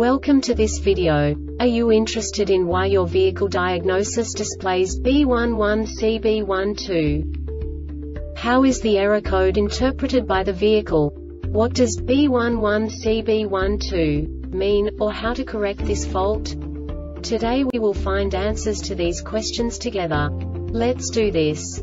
Welcome to this video. Are you interested in why your vehicle diagnosis displays B11CB12? How is the error code interpreted by the vehicle? What does B11CB12 mean, or how to correct this fault? Today we will find answers to these questions together. Let's do this.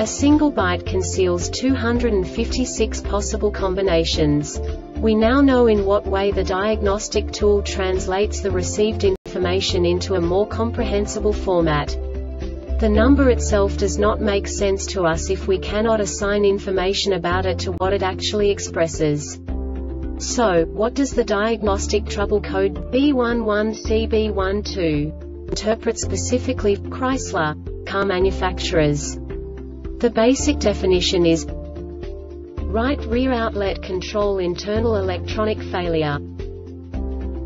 A single byte conceals 256 possible combinations. We now know in what way the diagnostic tool translates the received information into a more comprehensible format. The number itself does not make sense to us if we cannot assign information about it to what it actually expresses. So, what does the diagnostic trouble code B11CB12 interpret specifically for Chrysler car manufacturers? The basic definition is Right Rear Outlet Control Internal Electronic Failure.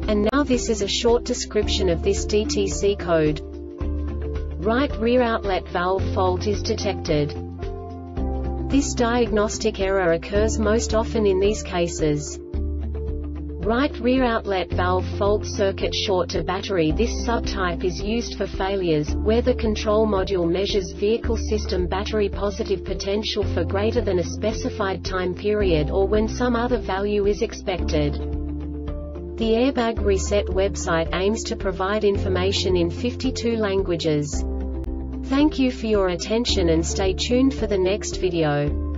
And now this is a short description of this DTC code. Right Rear Outlet Valve Fault is detected. This diagnostic error occurs most often in these cases. Right Rear Outlet Valve Fault Circuit Short to Battery. This subtype is used for failures where the control module measures vehicle system battery positive potential for greater than a specified time period, or when some other value is expected. The Airbag Reset website aims to provide information in 52 languages. Thank you for your attention and stay tuned for the next video.